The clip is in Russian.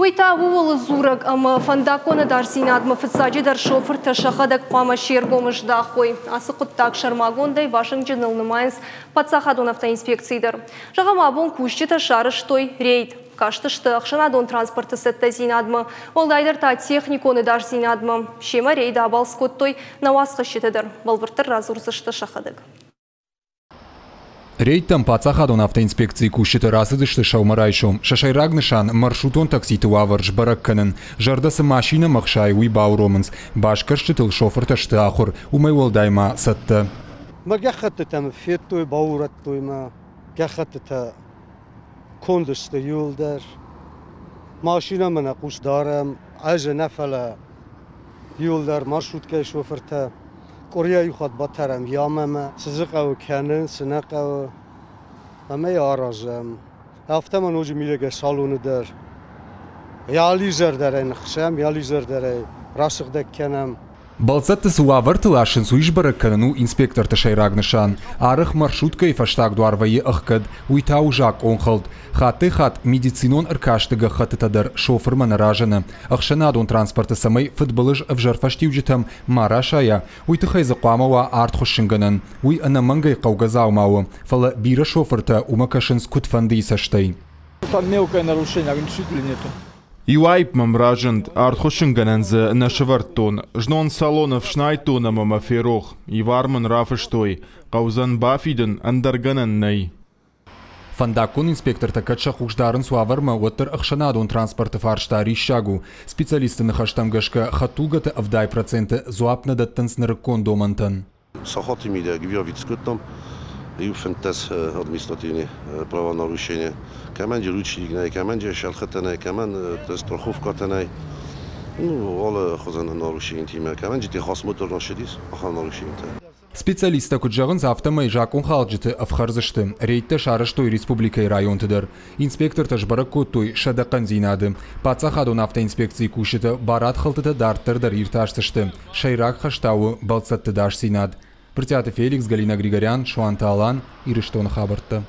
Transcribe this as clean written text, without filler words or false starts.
Уйта увол зураг ам фандакона дар синад ма фсаджи дар шофер ташахадак пама шергомыш дахой асыкут так шармагондай вашинг джинал намайнс патсахадон автоинспекцидар. Жагамабон кушчи ташарыштой рейд. Каштышты ақшанадон транспорты сәтті зейнадмы. Олдайдырта техниконы дар зейнадмы. Шема рейді абал скоттой науасқы шетедір. Балбырттыр разурзышты шақадық. Рейдтам пацахадон автоинспекции кушеты разыдышты шаумарайшом. Шашайрагнышан маршрутон такситы уавырж баракканын. Жардасы машина мақшай уй бауромынс. Башкаршты тыл шофыр ташты ақыр. Умай олдайма сәтті. Мәгәқатты тәмі феттой, бауыраттойма. Гәқатты тә кондышты елдер, машина мені құшдарым, әжі нәфәлі елдер, маршрутке шофырты, көрия үйқат батарым, ямамы, сізі қауы кәнін, сіні қауы, әмей аражым. Әфтаман өжі милеге шалуныдыр, яли жердерей нықшам, яли жердерей рашықдек кәнім. Балцаттыс уавыр тылашын суишбарык кәніну инспекторты шайрагнышан. Арық маршрутка и фаштаг дуарвайы ұққыд, уйта ұжақ оңқылд. Хаты хат медицинон ұркаштығы қытытадыр шофыр манаражыны. Ақшанадон транспорты самай фытбылыш вжарфаштеуджетам марашая. Уйты хайзы қуамауа арт құшшынгынын. Уй анамангай қауғазаумауы. Фалы бирі шофырты умакашын скутфанды исаштай. Там мелкое нарушение, ограничителей нету. Иуайп мамражент артхошинганензе нашевартон, жнон салонов шнайтона мамаферох, иварман рафештой, каузан бафиден андарганенней. Фандакон инспектор такачах уждарен суаварма уаттер ахшанадон транспорта фаршта ришагу. Специалисты нахаштамгашка хатугата авдай проценты зуапна даттенснеркон домантан. Сахат имиде гвиавит скоттам, и уфентес административные правонарушения. Камен деручигнай, камен дешалхатанай, камен страховкатанай. Ну, алла хозяин нарушений тима, камен дети хасмотор нашедис, ахан нарушений. Специалист такуджаган завтама и жакон халджите афхарзашты. Рейте шараштой республикой район тедер. Инспектор ташбаракотой шадакан зинады. Пацахадон автоинспекции кушета барат халтета дартер дарирташты. Шайрак хаштау балцат тедаш синад. Партията Феликс, Галина Григорян, Шуанта Алан и Риштон Хабарта.